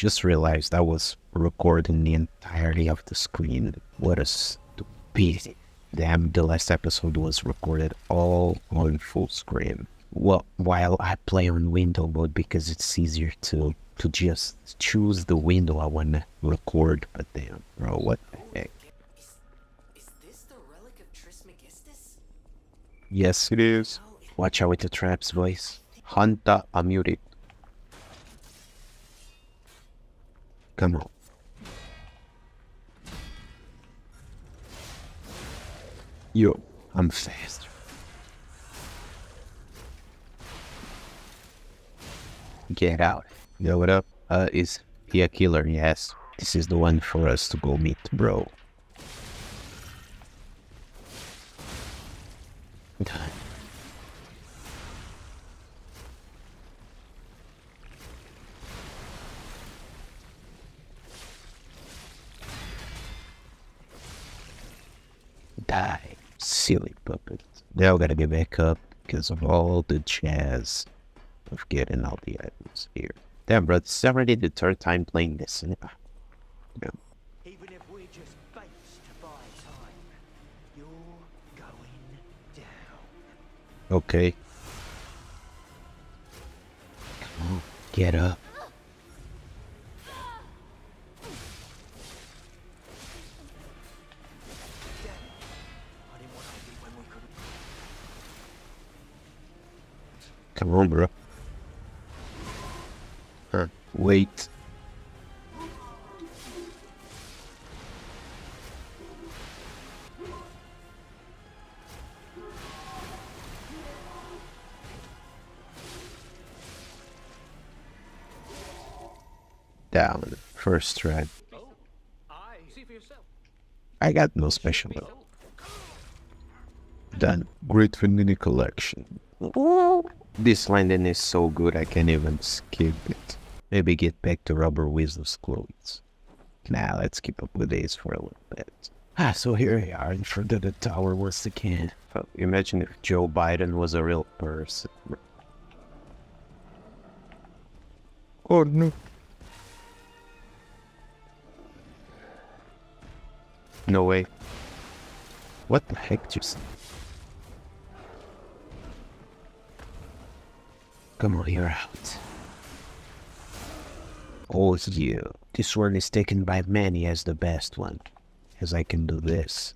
just realized I was recording the entirety of the screen. What a stupidity. Damn, the last episode was recorded all on full screen. Well, while I play on window mode because it's easier to just choose the window I want to record, but damn, bro, what the heck? Is this the relic of Trismegistus? Yes, it is. Watch out with the traps, boys. Hunter, I'm muted. Come on. Yo, I'm fast. Get out. Yo, what up? Is he a killer? Yes. This is the one for us to go meet, bro. Die. Silly puppet. Now gotta get back up because of all the jazz of getting all the items here. Damn, bro, it's already the third time playing this. Damn. Even if we're just baits to buy time, you're going down. Okay. Come on, get up. Come on, bro. Huh. Wait. Down. First try. I got no special move. Done. Great vanilla collection. This landing is so good I can't even skip it. Maybe get back to Rubber Weasel's clothes. Nah, let's keep up with these for a little bit. Ah, so here we are in front of the tower once again. Well, imagine if Joe Biden was a real person. Oh no. No way. What the heck just... Come on, you're out. Oh, yeah. This one is taken by many as the best one, as I can do this.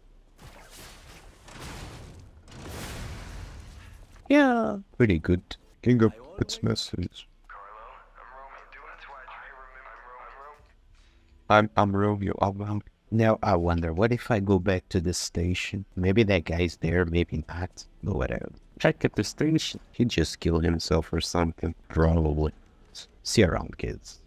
Yeah, pretty good. King of its message. I'm Romeo. Now I wonder, what if I go back to the station? Maybe that guy's there, maybe not. But whatever. Check at the station. He just killed himself or something. Probably. See you around, kids.